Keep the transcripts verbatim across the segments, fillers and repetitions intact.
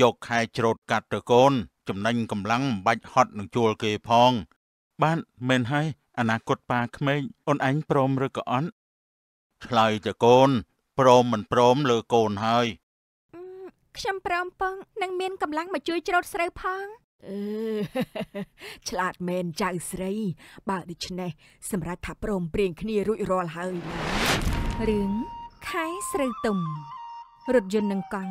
ยกไฮโจดกัดตะโกนจำนังกำลังบัดฮอตหนึ่งจูลเกยพองบ้านเมนให้อนาคตปากเมยอนอันพรมเรือกอ่อนใครตะโกนพรมมันพรมเลือโกนให้ฉันพรมปังนางเมนกำลังมาช่วยโจดใส่พังเออฉลาดเมนใจใส่บาดิชเน่สำหรับถ้าพรมเปลี่ยนขณีรุ่ยรอลให้หรือใครใส่ตุ่มรถยนต์นังกัง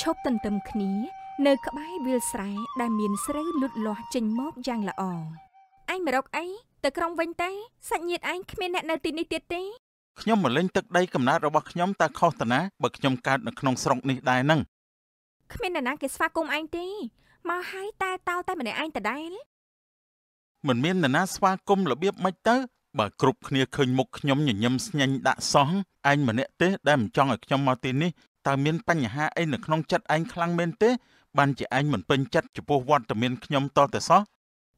ชอบตันตำคนี้เนื้อกระบายวิลไซได้เมียนเสือลุดลอจนมอกยางละอองไอ้มารกไอ้แต่กรองวันไตสัญญาไอ้ขมิ้นนาตินิเตติขยมมาเล่นตึกได้กำนัดเราบักขยมตาข้อตนะบักขยมการนักนองสรงนี่ได้นั่งขมิ้นนาเกศฟ้ากงไอ้ตีมาให้ตาเต้าตาเหมือนไอ้แต่ได้เหมือนเมียนนาสฟ้ากงระเบียบไม่เตอบักกรุบขณีเคยมุกขยมหยิ่งยำสัญญาด่าสองไอ้เหมือนเนตเตได้เหมือนจองขยมมาตีนี่ตาเมียนปัญหาไอ้หนึ่งน้องจัดไอ้คลังเมนเต้บ้านจะไอ้เหมือนเป็นจัดจะพวกวันตาเมียนขยมต่อแต่ซอ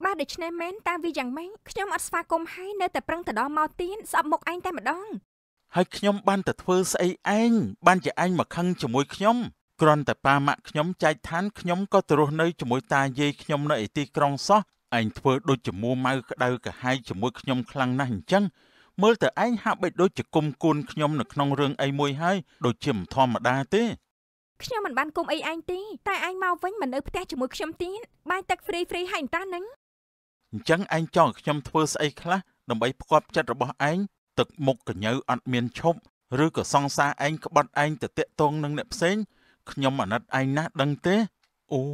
บ้านเด็กชายเมนตาวิจังแมงขยมอัศฟากรมให้เนื้อแต่ปรังแต่ดอมเอาตีนสับหมกไอ้แต่มาดองให้ขยมบ้านแต่เพื่อใส่ไอ้บ้านจะไอ้มาคังจมูกขยมกรอนแต่ปลาหมักขยมใจท่านขยมก็ตรูในจมูกตาเย่ขยมในตีกรองซอไอ้เพื่อโดยจมูกมาเดากะให้จมูกขยมคลังนั่นจังเมื่อแต่ไอ้หักไปโดยจะกุมกุนขยมหนักนองเรืองไอ้มวยให้โดยเฉียมทอมมาได้เต้ขยมมันบ้านกุมไอ้ไอ้ตีแต่ไอ้เมาเว้นมันเออแต่จมูกขยมตีนบ้านตักฟรีฟรีให้ตาหนังจังไอ้จองขยมเทอร์สไอ้คละดมไปประกอบจัดระบบไอ้ตึกหมกกับเนื้ออัดเมียนชมหรือกับซองซาไอ้กับบัดไอ้แต่เตะตรงนั่งเน็บเซ็งขยมมันนัดไอ้นะดังเต้โอ้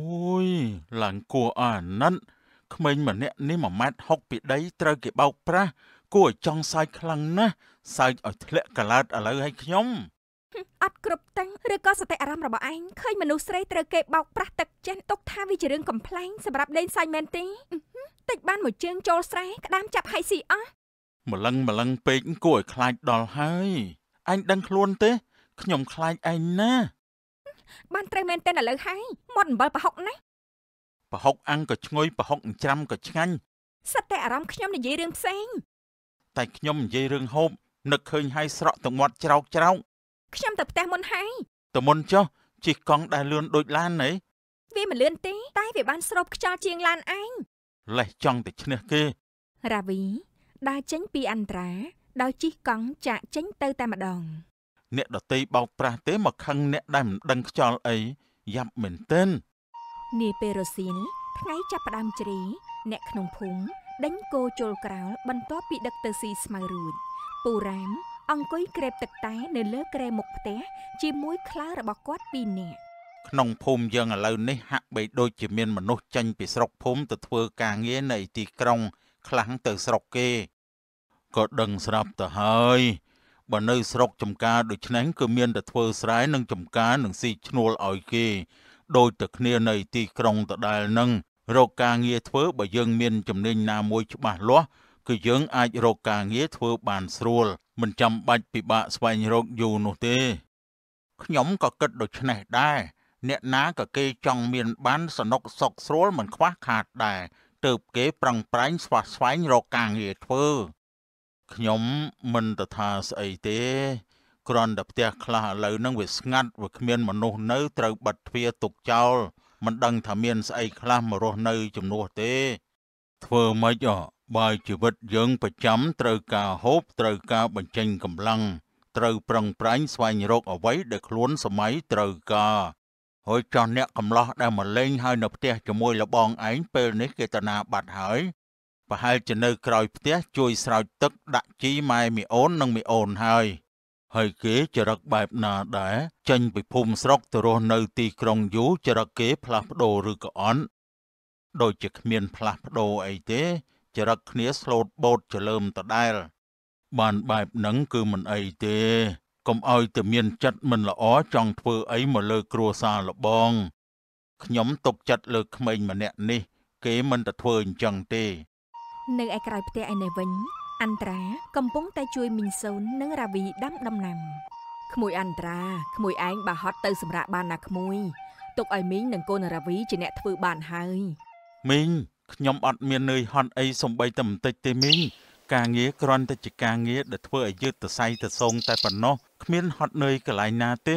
ยหลังกลัวอ่านนั่นขมิ้นมันเนี่ยนี่มาแมทฮอกปีได้เตะเก็บเอาพระกูจองสายคลังนะสายเอาเละกะลาดอะไรให้ขยมอัดกรุบตังหรือก็สเตอารามระบบไอ้เคยมนุษย์ไรเตะเก็บเอาพระตึกเจนตกท่าวิจารณ์กับเพลงสำหรับเล่นสายเมนตีติดบ้านหมดเจียงโจรไซร์กระดามจับไฮสีอ่ะมาลังมาลังเป็งกล้วยคลายดอลให้ไอ้ดังคลวนเต้ขยมคลายไอ้นะบ้านเตรเมนเต้นอะไรให้มดบอลปะหกนะปะหกอังก็ช่วยปะหกจำก็ช่างสเตอารามขยมในยีเรื่องเซ็งแต่ขยมยีเรื่องโฮมนึกเคยให้สระตงวัดเจ้าเจ้าขยมแต่แต่มนให้แต่มนเจ้าจีกองได้เลื่อนโดยลานไหนวีมันเลื่อนตีใต้ไปบ้านสรบขจรเจียงลานไอ้ไล่จ้องแต่เนื้อคือราวีได้เจ้งปีอันตราได้จีกองจะเจ้งเตอแต่มาดองเนตดตีเบาปราเตมาคังเนตดำดังจอลไอยับเหม็นเต้นนี่เปโรซินไงจับประดามจรีเนตขนมพุงดังโกโจลกราวบรรทอปีดักเตอร์ซีสมารูดปูรามอังกุยเกรบตักไตเนเลือกเกรมกเตะจีมุ้ยคล้าระบอกวัดปีเนตน้องภูมิยังอะไรนี่ฮะไปโดยจีเมียนมนุษย์จันไปสระภูมิแต่เธอกางเงี้ยในตีกรงคลังแต่สระเกก็ดังสระแต่เฮยบันเนอสระจมกาโดยฉะนั้นคือเมียนแต่เธอสายนั่งจมกาหนึ่งสีชนวลอ่อยเกโดยแต่เนื้อในตีกรงแต่ได้นั่งโรคกางเงี้ยเธอบ่ยังเมียนจำเนียนนามวยจุบะล้อคือยังไอโรคกางเงี้ยเธอบานสรูลมันจำบัดปีบะสวายโรคอยู่โนเต้ขยมก็เกิดโดยฉะนั้นได้เน็ตน้ากับเกจองเมียนบ้านสนกสกสรเหมือนคว้าขาดได้เติบเก๋ปรังปรายสวัสไฟรอกางเอทเฟอร์ขยมมันตะทาสไอเตกรอนดับเตียคลาเลยนั่งเวสงัดว่าเมียนมนุษย์เนื้อเติบบัดเฟียตกเจ้ามันดังทำเมียนไอคลามารอเนื้อจำนวนเตเฟอร์ไม่จ่อบายชีวิตยังประจำเติบกาฮบเติบกาบัญชัยกำลังเติบปรังปรายสวายโรคเอาไว้เด็กล้วนสมัยเติบกาเฮ้ยจอนเนี่ยกำลังได้มาเล่นให้นับเตี้ยจะมวยละบองไอ้เปลนิเกตนาบัดหายไปให้จะเนยกรอยเตี้ยช่วยสาวตึกดักจีไม่มีโอนนั่งมีโอนให้เฮ้ยเก๋จะรักแบบน่าได้จันไปพุ่มสรกตรนตีกรงยูจะรักเก๋พลับโดหรือก่อนโดยจะเมียนพลับโดไอ้เต้จะรักเนี้ยสโลดโบดจะเริ่มแต่ได้บานแบบนั้นคือมันไอ้เต้ก็เอาแต่เมียนจัดมันละอ๋อจังเพื่อไอ้มาเลยกลัวซาละบองขยมตกจัดเลยขมิ้นมาเนี่ยนี่เก๋มันแต่เพื่อจังเต้เนยไอ้กลายเตะไอ้ในวันอันตรากำปงแต่ช่วยมินซูนเนื้อราวีดั้มดำนำขมุยอันตราขมุยไอ้บาฮอตเตอร์สำระบานักขมุยตกไอ้มิ้งหนังโกนราวีจะเนี่ยเพื่อบานให้มิ้งขยมอัดเมียนเนยฮอตไอ้สมใบต่ำเตะเตมิ้งกางเงี้ยกรอนแต่จิกางเงี้ยเด็ดเพื่อยืดแต่ไซแต่ทรงแต่ปนนอขมิ้นฮอตเนยกะไหลนาเต้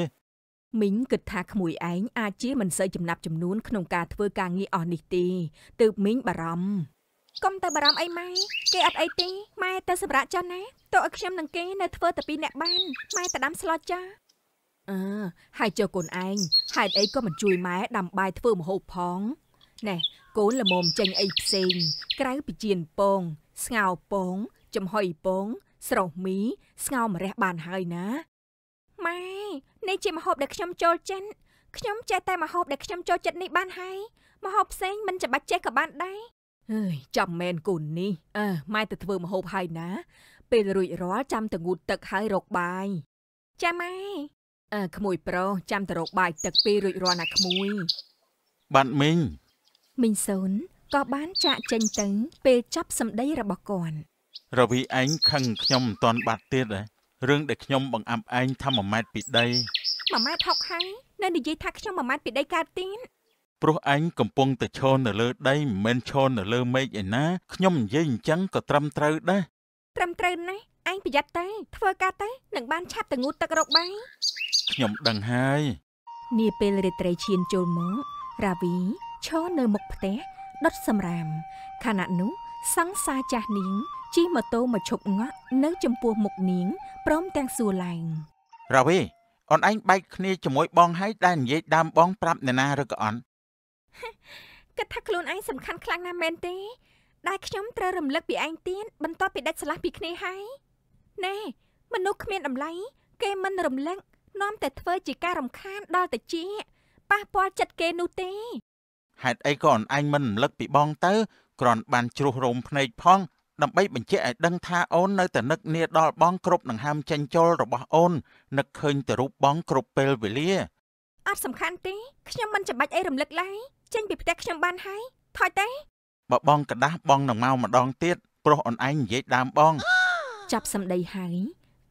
มิ้งกึดทักขมุยแองอาเจี๊ยมันเสยจำนับจำนูนขนมกาเทวกางงีอ่อนนิตีตืบมิ้งบารมก้มตาบารมไอ้ไม่เกอไอตีไม่แต่สบระจ้านะตัวอักษรนังเกนเทวแต่ปีแนบบ้านไม่แต่ดำสลอจ้าเออหายเจอกลไอหายไอก็มันจุยไม้ดำใบเทวมโหพองแน่โกนละมมจังไอเซงกลายเป็นเจียนปงสงาวปงจำหอยปงสระมีสงาวมาแรบบานหายนะไม่ในเจมาหอบเด็กชมโจเจนชมใจแต่มาหอบเด็กชมโจเจนในบ้านให้มาหอบเซงมันจะบัดเจกับบ้านได้เฮ้ยจำแมนกุนนี่เออไม่แต่เธอมาหอบให้นะเป็นรุ่ยร้อจำแต่งูตึกให้รกบายจะไม่เออขมุยโปรจำแต่รกบายตึกเป็นรุ่ยร้อนะขมุยบ้านมิงมิงสนก็บ้านจะเจนตึงเป็นจับสำได้ระบก่อนเราพี่แองขังยมตอนบัดเตี้ยเลยเรื่องเด็กยมบังอับแองทำหม่าไม้ปิดได้หม่าไม้ทอกให้นั่นดิจิทักยมหม่าไม้ปิดได้การตีนเพราะแองกำปงแต่ชนน่ะเลยได้เหม็นชนน่ะเลยไม่เห็นนะยมยิ่งจังก็ตรำเตยได้ตรำเตยนะแองประหยัดเตยเทวกาเตยหนังบ้านชาบแต่งูตะกรกใบยมดังไห้นี่เป็นเรตเรเชียนโจลมราวีชนเนมกเตะดดสำรามขณะนู้สังสาจาหนิงจีมาโตมาฉกงะเนื้อจมปัวหมกหนิงพร้อมแตงสูแหลงเราพี่อ่อนไอ้ใบนี่จะมวยบองให้ด้านเย็ดดำบองปรับในนาหรือก็อ่อนกระทักลุนไอ้สำคัญคลังนาเมนตีได้ขย่มเตรรมเลิกปีไอ้ตีนบรรทอปีได้สลับปีคเนให้แน่มนุษย์เมียนอำไลเกมันรมเล็กน้อมแต่เฟยจีการรำคาญดอแต่จีป้าปอจัดเกนูตีหายไอ้ก่อนไอ้มันเลิกปีบองเตอร์กรอนบานจรูรมในพ้องดับใบบัญชีดังท่าโอนในแต่นักเนียดอลบ้องครบหนังห้ามเชนโจระบะโอนนักเคยแต่รูปบ้องครบเปลวิเลียอาสำคัญตีขยมมันจะบัดไอรำลึกไล่เชนบีบแตกขยมบานให้ถอยเตะบ่บ้องกระดาบ้องหนังเมามาดองเตี้ยโปรอ่อนไอ้เย็ดดามบ้องจับสำได้หาย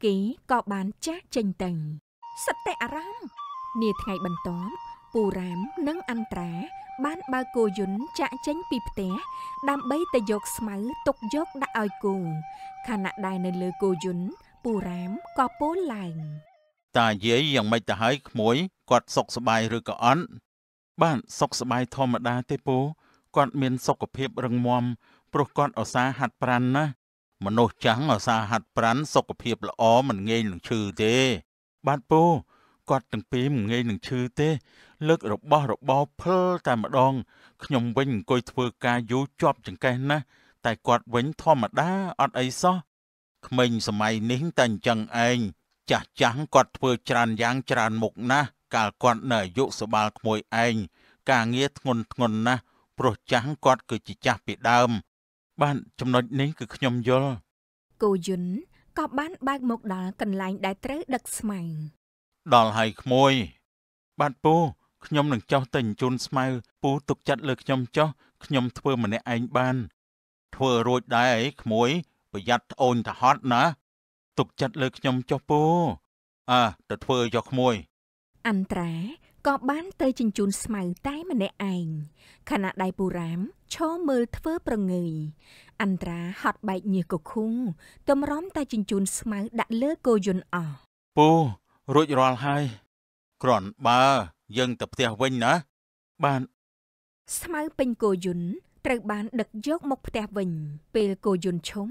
กีกอบานแจ๊กเชนตังสเตอารามเนียดไงบันต้อมปูรามนั่งอันตราบ้านบาโกยุนจะเจ้งปีเตะดำใบตะยกสมัยตกยกได้ออยกูขณะใดในเลือโกยุนปูรามก็โป้หลังตาเย้ยยังไม่จะหายขโมยกอดสกสบายหรือกอ่อนบ้านสกสบายธรรมดาเตปูกอดเมียนสกเพียบรังมอมปลุกกอดเอาซาหัดปรันนะมโนจังเอาซาหัดปรันสกเพียบละอ้อมันเงยหนึ่งชื่อเตบ้านปูกอดตั้งปีมเงยหนึ่งชื่อเตเลิกรบบ่รบบ่เพลแต่มาดองขยมเว้นกอยเทวกายุจอบจังแกนะแต่กอดเว้นทอมาด้าอดไอซอขมิงสมัยนี้ตันจังเองจะจังกอดเทวจานยางจานหมกนะกาลกอดเนยยุสบาลขโมยเองกาเงียดงนงนนะโปรจังกอดคือจิจักปีดำบ้านจำนวนนี้คือขยมยลกูยุนกอบบ้านบ้านหมกดากันลายได้เตะดักสมัยดอลให้ขโมยบ้านปูขยมหนึ่งเจ้าติ่งจุนสมัยปูตกจัดเลยขยมเจ้าขยมเพื่อมันในไอ้บ้านเพื่อรวยได้ขโมยประหยัดโอนแต่ฮอตนะตกจัดเลยขยมเจ้าปูอ่าแต่เพื่อจะขโมยอันตรายก็บ้านเตยจิงจุนสมัยใต้มันในไอ้ขณะใดปูรามโชว์มือเพื่อประเงยอันตรายฮอตใบเหยื่อกคุ้งต้มร้อมเตยจิงจุนสมัยดัดเลือกโกยนอ่อปูรวยรอลให้กรอนบายังตับเตียเว้นนะบ้านสมัยเป็นโกยุนตระบานดักยกมกเตียเว้นเป็นโกยุนชม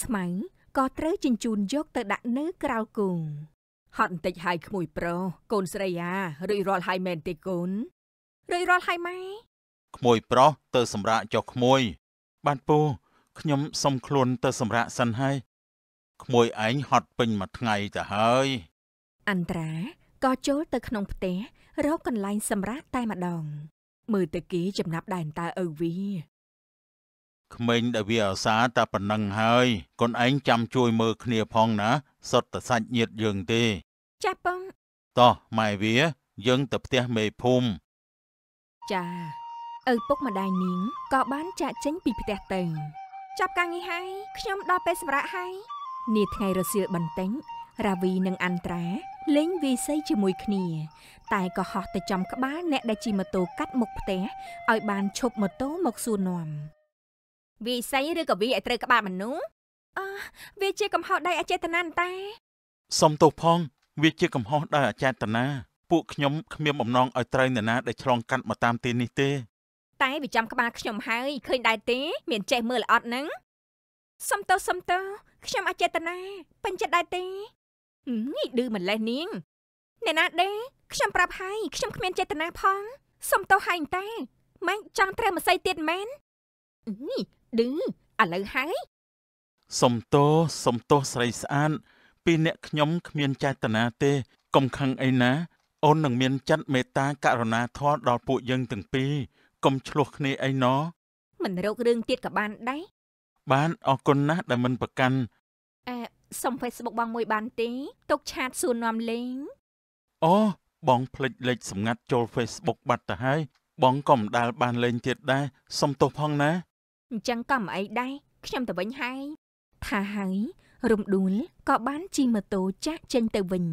สมัยก็เตยจินจูนยกตะดักเนื้อกราวกุงหอนติดหายขมุยโปรโกนสระยาโดยรอลไฮแมนติโกนโดยรอลไฮไหมขมุยโปรเตยสำระจอกขมุยบ้านปูขยมสมคลนเตยสำระสันให้ขมุยไอหอดเป็นมาไงแต่เฮ้ยอันตรายก็โจเตยขนมเตะเรากันไล่สำรักใต้มาดองมือตะกี้จำนับด่านตาเอวีขมิ้นได้เวียสาตาปนังเฮยคนไอ้จำช่วยมือเคลียพองนะสดแต่สัญญาเยืองตีจ้าปองต่อไม่เวียยังตับเตี้ยเมยพุ่มจ้าเออปุ๊กมาได้นิ้งก็บ้านจะเจ้งปีพิเตเต็งจับกางงี้ให้ขยมดอเปสำรักให้นี่ไงเราเสือบันเต็งราวีนังอันตราเล้งวีไซจมุยคเนียตายก็หอแต่จำกบ้านแนได้จิมาโตกัดหมกเตะเอาบานชบมาโตหมกสูนอมวีไซเรือกับวีไอเตยกบ้านมันนู้อ่าวีเจกำหอได้อาเจตนาแต่สมโตพองวีเจกำหอได้อาเจตนาปู วกขยมขมีมอมนองไอตรายเนี่ยนะได้ฉลองกันมาตามตีนิเต้ไต่ไปจำกระบาขยมหายเคยได้เต้เหมือนใจมือละอดนังสมเตอสมเตอขยมอาเจตนาเป็นจะได้เต้นี่ดื้อเหมือนไรนิ่งเนี่ยนะเด้ขยมปราบหายขยมขมีเจตนาพองสมเตอหายเต้ไม่จังเตรมาใส่เตียนแมนนี่ดื้ออะไรหายสมโตสมโตใส่สานปีเนกขยมขมีเจตนาเต้กำคังไอ้นะโอนหนังเมียนจัดเมตตาการณาทอดดอกปุยังถึงปีกมฉลวกในไอ้เนาะมันเราเรื่องติดกับบ้านได้บ้านออกคนนะแต่มันประกันเออส่งเฟซบุ๊กบางมวยบ้านตีตกชาติส่วนนำเลี้ยงอ๋อบองผลิตเลยสำงัดโจลเฟซบุ๊กบัตรแต่ให้บองกล่อมดาลบ้านเล่นเจ็ดได้ส่งตัวพองนะจังกล่อมไอ้ได้ขยำแต่วันให้ถ้าหายรุมดุลก็บ้านจีมาโตจักเจนแต่วัน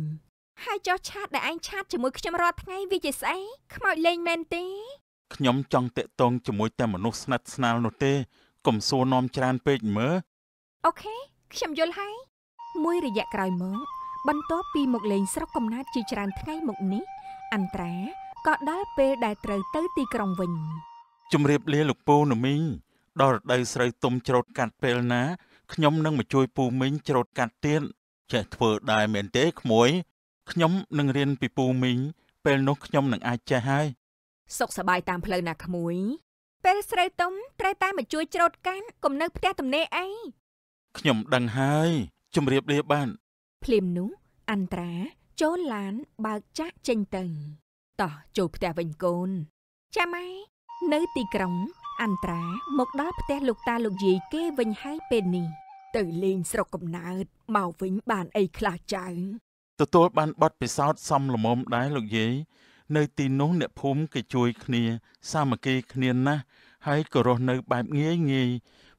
ให้จอชาติได้ไอชาติจมูกขยมรอดไงวิจิสัยขมอยเลงแมนตีขยมจังเตะตรงจมูกแต่มนุษย์นัดสนาโนเต้กลมโซนอมจานเปิดเมื่อโอเคขยมยลให้มวยระยะไกลเมื่อบรรทุกปีหมกเลงสระกำนัดจีจานไงหมกนี้อันตรายก็ได้เปิดได้เตยเตยตีกรองวิญจุมเรียบเลี้ยลูกปูหนุ่มิงดอดได้ใส่ตุ่มจรดกัดเปลนะขยมนั่งมาช่วยปูมิงจรดกัดเตี้ยนจะเปิดได้แมนเต้ขมวยขยมนังเรียนปีปูมิงเป็นนกขยมหนังอาเจให้สกสบายตามเพลินนะขมุยเป็นสไลต้มไตรตาเหมือนจุยจรดกันกลมนึกแก้ตำเนไอขยมดังให้จุ่มเรียบเรียบบ้านเพลิมนุอันตราโจหลานบากจักเจนตึงต่อจูบแต่เป็นโกนใช่ไหมเนื้อตีกรงอันตราหมกดาแต่ลูกตาลูกยีเก้วิญให้เป็นนี่ตื่นเลียนสกกบนาดเมาวิญบานไอคลาใจตัวบ้านบดไปซอดซ้ำละมมได้หรอกยัยในตีนน้องเนี่ยพุ่มกระจุยเขียสามกีเขียนะให้กระโดดในแบบเงี้ยงี้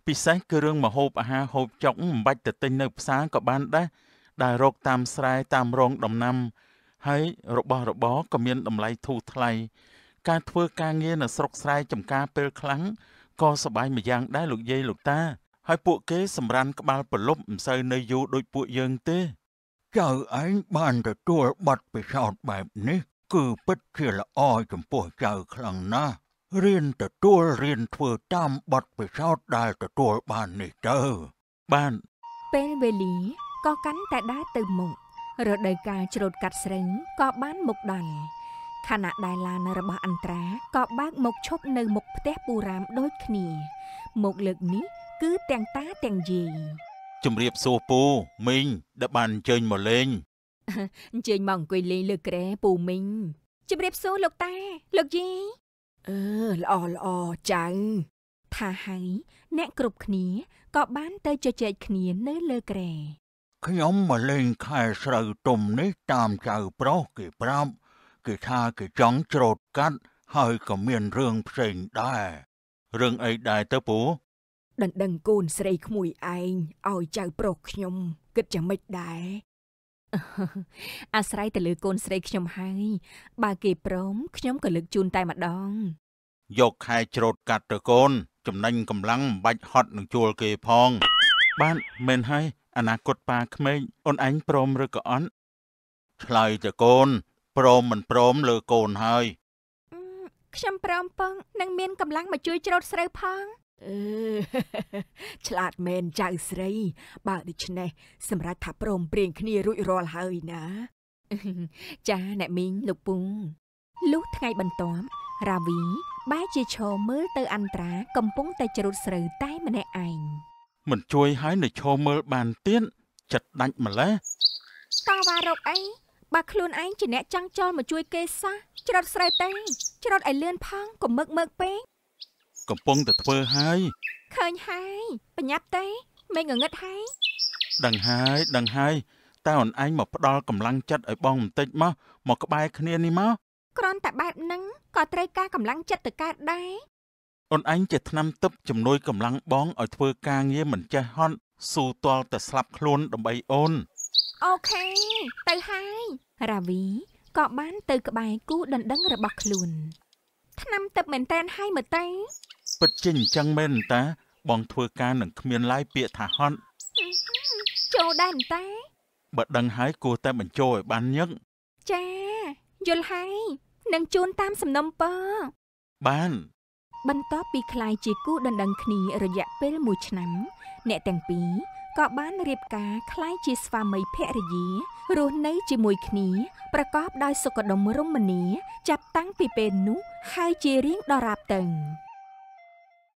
ปีไซก็เรื่องมาหอบอาหารหอบจ่องบัดแต่ตีนในภาษากับบ้านได้ได้รกตามสายตามรองดำนำให้รบรบก็มีดำไหลทูทลายการเพื่อการเงี้ยน่ะสกสายจำการเป็นครั้งก็สบายมาอย่างได้หรอกยัยหรอกตาให้พวกเก๋สำรันกับบ้านปลุกใส่ในยูโดยพวกยังเต้เจ้าไอ้บ้านแต่ตัวบัดไปสอดแบบนี้คือเป็ดเชี่ยละอ้อยจมปวดเจ้าครั้งนะเรียนแต่ตัวเรียนเพื่อตามบัดไปสอดได้แต่ตัวบ้านนี่เจ้าบ้านเป็นเวลีก็กันแต่ได้ตื่นหมกเราได้การจรดกัดเสริงก็บ้านหมกดันขณะได้ลานระบาอันตราก็บ้านหมกชบในหมกเตะปูรามโดยขณีหมกเหลือนี้คือแต่งตาแต่งยีจุมเรียบโซปูมิงดับบันเจนมาเล่นเจนมองกุยลีลึกแร่ปูมิงจุมเรียบโซลูกตาลูกยีเออล่อล่อจังถ้าให้แนะกรุบขณีก็บ้านเตยเจเจขณีเนื้อลึกแร่ขยมมาเล่นขายใส่ตุ่มนี้ตามใจเปล่ากี่ปรับกี่ท่ากี่จังโจดกัดให้ก็เมียนเรื่องเพลงได้เรื่องไอ้ได้เตปูดันดังกูนใส่ขมุยไอเอาใจโปรกขยมก็จะไม่ได้อาศัยแต่เลือกกูนใส่ขยมให้บาเก็บพร้อมขยมก็เลือกจูนตายมาดองยกไข่โจรกัดตะโกนจำนังกำลังบัดฮอตหนึ่งจัวเกยพองบ้านเมนให้อนาคตปากไม่อ่อนอันพร้อมหรือก่อนใครตะโกนพร้อมมันพร้อมเลือกกูนให้ขยมพร้อมปังนางเมียนกำลังมาช่วยโจรใส่พองเออฉลาดเมนใจใส่บาดิชเน่สำหรับทับโรมเปลี่ยนคณีรุ่ยรอลเฮยนะจ้าแนมิงลูกปุงลูกไงบันตอมราวีบ้าจีโชเมื่อเตออันตรากำปุ้งแต่จรุดเสือใต้มันในไอมันช่วยให้ในโชเมื่อบานเตี้ยนจัดดังมาแล้วตาวารกไอบาคลูนไอจีเน่จังจอมาช่วยเกซ่าจรุดเสือเต้จรุดไอเลื่อนพังกับเมือกเมือกเป้งกำปองแต่เพื่อให้เคยให้ปัญญาเต้ไม่เงงดให้ดังให้ดังให้แต่อ่อนไอ้หมอบดอกำลังจัดไอ้บองติดมั้งหมอบกระบายคะแนนนี่มั้งกรอนแต่แบบนั้นก็เตยกากำลังจัดตะกาได้อ่อนไอ้จะทำตึบจำนวนกำลังบ้องไอ้เพื่อกางเงี้ยเหมือนจะฮอนสู่ตัวแต่สลับโคลนดับใบโอนโอเคเตยให้ราวีก็บ้านเตยกระบายกู้ดันดังระบักลุนทำตึบเหมือนเต้นให้เหมือนเต้ปัจจิงจังเมนตาบองทัวการหนังเขมียนไล่เปียถาฮอนโจดันตาบัดดังหายกูแต่เหมือนโจยบันยังจ้า ยลให้นังจูนตามสำนมปอบ้านบรรทบปีคลายจีกู้ดันดังคณีระยะเปิลมูชน้ำเนตแตงปีก็บ้านเรียบกาคลายจีสฟามัยเพรยีรูนในจีมวยคณีประกอบโดยสกดมรุ่มมณีจับตั้งปีเป็นนุไฮจีเรียงดอราบตึง